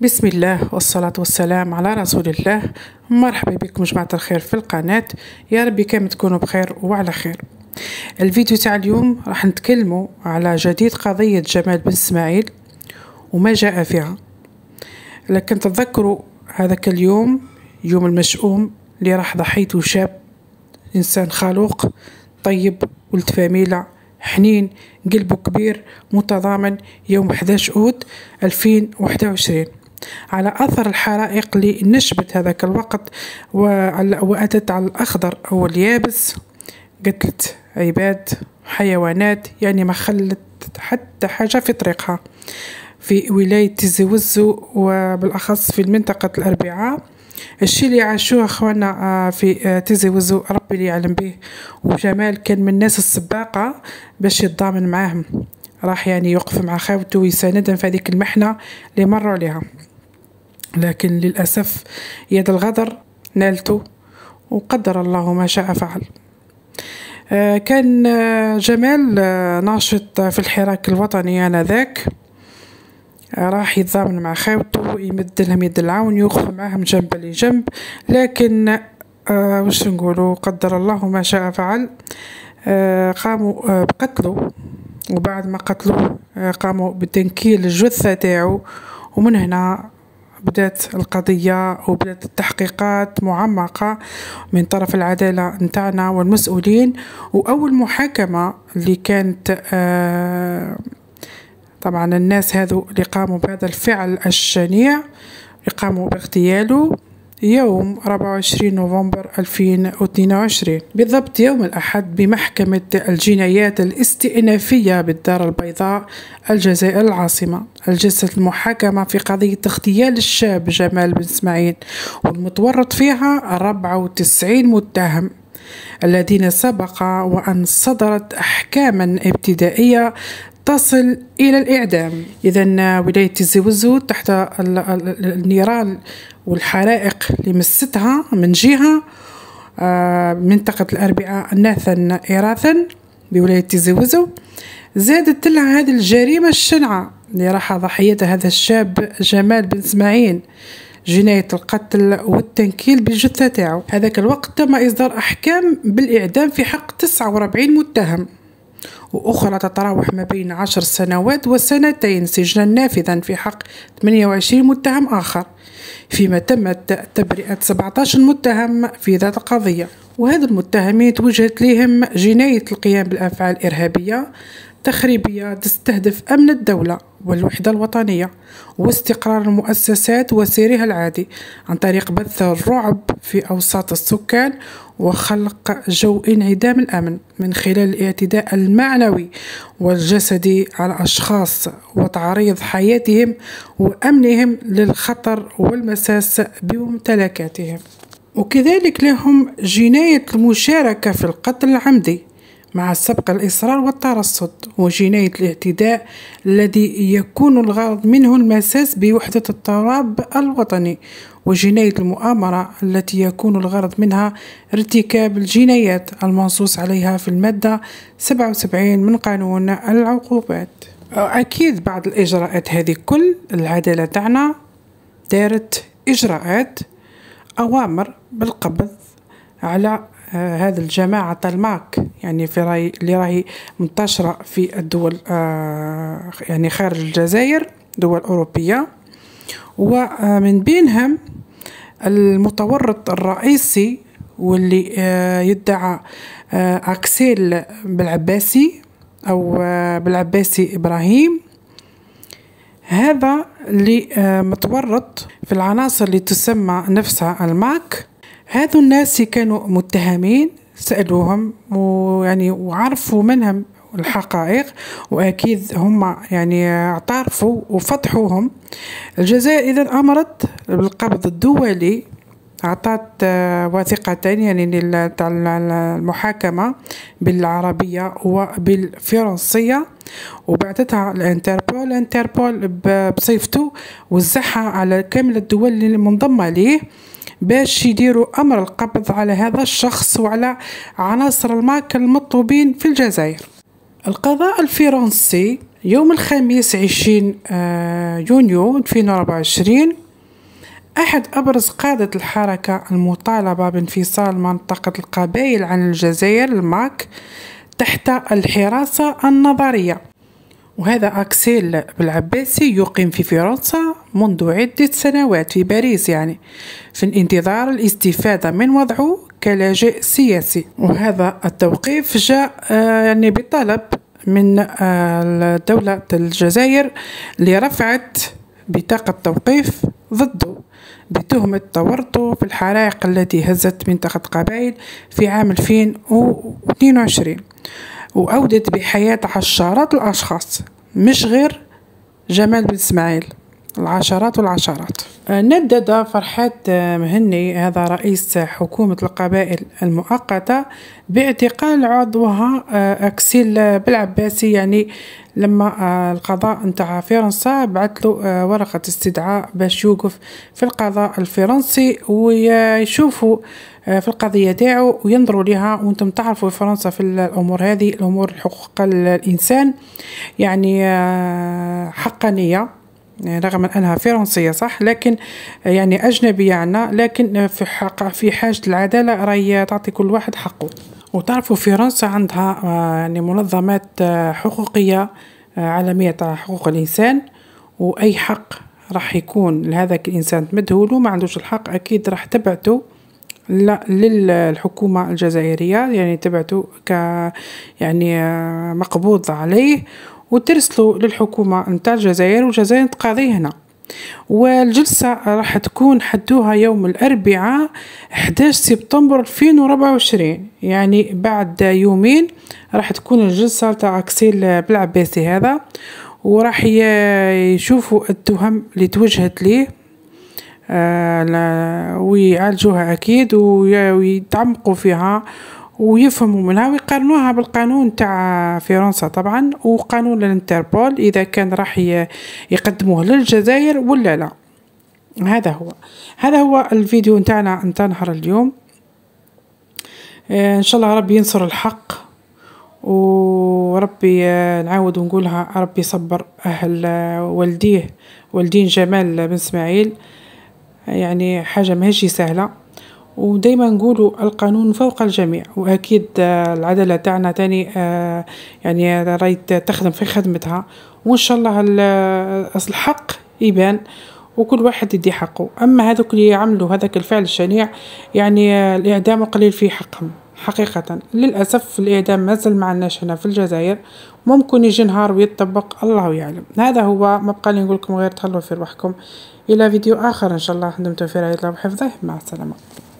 بسم الله والصلاة والسلام على رسول الله. مرحبا بكم جماعة الخير في القناة، يا ربي كامل تكونوا بخير وعلى خير. الفيديو تاع اليوم راح نتكلموا على جديد قضية جمال بن إسماعيل وما جاء فيها. لكن تتذكروا هذاك اليوم، يوم المشؤوم اللي راح ضحيته شاب، إنسان خلوق طيب، ولد فاميلة حنين، قلبه كبير متضامن، يوم 11 أوت 2021، على أثر الحرائق اللي نشبت هذاك الوقت وأتت على الأخضر أو اليابس، قتلت عباد حيوانات، يعني ما خلت حتى حاجة في طريقها في ولاية تيزي وزو وبالأخص في منطقة الأربعاء. الشي اللي عاشوه اخوانا في تيزي وزو ربي اللي يعلم به. وجمال كان من الناس السباقه باش يتضامن معاهم، راح يعني يوقف مع خاوته ويساندهم في هذيك المحنه اللي مروا عليها، لكن للاسف يد الغدر نالته وقدر الله ما شاء فعل. كان جمال ناشط في الحراك الوطني انذاك، راح يتضامن مع خاوته، يمد لهم يد العون، يوقف معهم جنب لجنب، لكن واش نقولوا قدر الله ما شاء فعل. قاموا بقتله، وبعد ما قتلوه قاموا بتنكيل الجثة تاعو، ومن هنا بدات القضية وبدات التحقيقات معمقة من طرف العدالة نتاعنا والمسؤولين. وأول محاكمة اللي كانت طبعا الناس هذو اللي قاموا بهذا الفعل الشنيع قاموا باغتياله يوم 24 نوفمبر 2022 بالضبط، يوم الأحد، بمحكمة الجنايات الاستئنافية بالدار البيضاء الجزائر العاصمة. الجلسة المحاكمة في قضية اغتيال الشاب جمال بن إسماعيل، والمتورط فيها 94 متهم الذين سبق وأن صدرت أحكاما ابتدائية تصل إلى الإعدام. إذا ولاية تيزي وزو تحت النيران والحرائق اللي مستها من جهة، منطقة الأربعاء ناثا إراثا بولاية تيزي وزو، زادت لها هذه الجريمة الشنعة اللي راح ضحيتها هذا الشاب جمال بن إسماعيل، جناية القتل والتنكيل بالجثة تاعو. هذاك الوقت تم إصدار أحكام بالإعدام في حق 49 متهم، وأخرى تتراوح ما بين 10 سنوات و2 سجنا نافذا في حق 28 متهم آخر، فيما تمت تبرئة 17 متهم في ذات القضية. وهذا المتهمين توجهت لهم جناية القيام بالأفعال الإرهابية تخريبية تستهدف أمن الدولة والوحدة الوطنية واستقرار المؤسسات وسيرها العادي، عن طريق بث الرعب في أوساط السكان وخلق جو انعدام الأمن من خلال الاعتداء المعنوي والجسدي على أشخاص، وتعريض حياتهم وأمنهم للخطر والمساس بممتلكاتهم. وكذلك لهم جناية المشاركة في القتل العمدي مع سبق الإصرار والترصد، وجناية الاعتداء الذي يكون الغرض منه المساس بوحدة التراب الوطني، وجناية المؤامرة التي يكون الغرض منها ارتكاب الجنايات المنصوص عليها في المادة 77 من قانون العقوبات. أكيد بعد الإجراءات هذه كل العدالة تاعنا دارت إجراءات أوامر بالقبض على هذا الجماعة الماك، يعني في اللي راهي منتشرة في الدول يعني خارج الجزائر، دول أوروبية، ومن بينهم المتورط الرئيسي واللي يدعى أكسيل بلعباسي أو بلعباسي إبراهيم. هذا اللي متورط في العناصر اللي تسمى نفسها الماك. هذو الناس كانوا متهمين، سألوهم ويعني وعرفوا منهم الحقائق، وأكيد هم يعني اعترفوا وفضحوهم. الجزائر إذن أمرت بالقبض الدولي، أعطت وثيقتين يعني تاع المحاكمة بالعربية وبالفرنسية، وبعتتها الانتربول. الانتربول بصيفته وزعها على كامل الدول اللي منضمة ليه باش يديروا أمر القبض على هذا الشخص وعلى عناصر الماك المطلوبين في الجزائر. القضاء الفرنسي يوم الخميس 20 يونيو 2024 أحد أبرز قادة الحركة المطالبة بانفصال منطقة القبائل عن الجزائر الماك تحت الحراسة النظرية، وهذا أكسيل بلعباسي يقيم في فرنسا منذ عدة سنوات في باريس في انتظار الاستفادة من وضعه كلاجئ سياسي. وهذا التوقيف جاء بطلب من دولة الجزائر اللي رفعت بطاقة توقيف ضده بتهمة تورطه في الحرائق التي هزت منطقة قبائل في عام 2022 وأودت بحياة عشرات الأشخاص، مش غير جمال بن إسماعيل، العشرات والعشرات. ندد فرحات مهني هذا رئيس حكومة القبائل المؤقتة باعتقال عضوها أكسيل بلعباسي، لما القضاء نتاع فرنسا بعث له ورقة استدعاء باش يوقف في القضاء الفرنسي ويشوفوا في القضية تاعو وينظروا لها. وانتم تعرفوا في فرنسا في الأمور هذه، الأمور حقوق الإنسان حقانية رغم أنها فرنسية صح، لكن أجنبية عنا، لكن في حاجة العدالة راهي تعطي كل واحد حقه. وتعرفوا فرنسا عندها منظمات حقوقية عالمية تاع حقوق الإنسان، وأي حق راح يكون لهذاك الإنسان تمدهولو ما عندوش الحق أكيد راح تبعته للحكومة الجزائرية، تبعته ك مقبوض عليه وترسلوا للحكومة نتاع الجزائر والجزائر تقاضي هنا. والجلسة راح تكون حدوها يوم الأربعاء 11 سبتمبر 2024، بعد يومين راح تكون الجلسة تاع أكسيل بلعباسي هذا، وراح يشوفوا التهم اللي توجهت ليه ويعالجوها أكيد ويتعمقوا فيها ويفهموا منها ويقارنوها بالقانون تاع فرنسا طبعا وقانون الانتربول اذا كان راح يقدموه للجزائر ولا لا. هذا هو الفيديو نتاعنا نتاع نهار اليوم. ان شاء الله ربي ينصر الحق، وربي نعاود ونقولها ربي صبر اهل والدين جمال بن اسماعيل، حاجه ماهيش سهله، ودايما نقولوا القانون فوق الجميع، واكيد العداله تاعنا تاني رايت تخدم في خدمتها، وان شاء الله الحق يبان وكل واحد يدي حقه. اما هذوك اللي عملوا هذاك الفعل الشنيع الاعدام قليل في حقهم حقيقه، للاسف الاعدام مازال ما عندناش هنا في الجزائر، ممكن يجي نهار ويطبق الله يعلم. هذا هو، ما بقى لي نقول لكم غير تهلاو في روحكم، الى فيديو اخر ان شاء الله. دمتم في رعايه الله وحفظه، مع السلامه.